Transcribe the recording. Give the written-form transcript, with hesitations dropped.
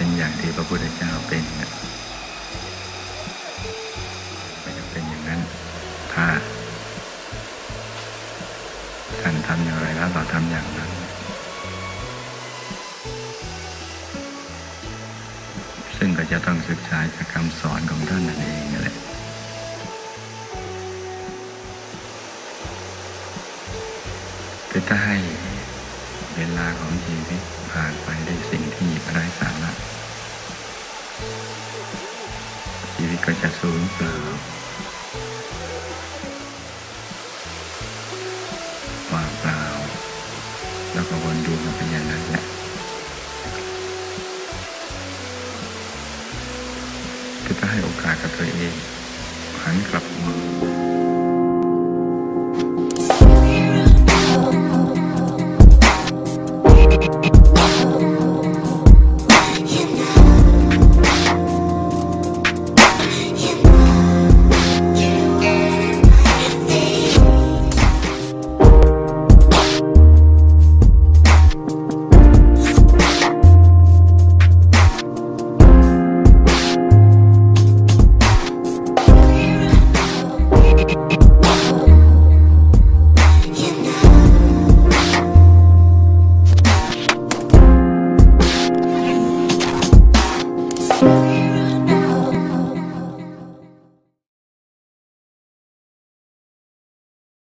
เป็นอย่างที่พระพุทธเจ้าเป็นนะมันจะเป็นอย่างนั้นถ้าท่านทำอย่างไรแล้วเราทำอย่างนั้นซึ่งก็จะต้องศึกษาจากคำสอนของท่านนั่นเองนั่นแหละคือถ้าให้เวลาของชีวิตผ่านไปด้วยสิ่งที่ไร้สาระชีวิตก็จะสูญเปล่าว่างเปล่าแล้วก็วนดูมันเป็นอย่างนั้นแหละก็จะให้โอกาสกับตัวเองหันกลับมา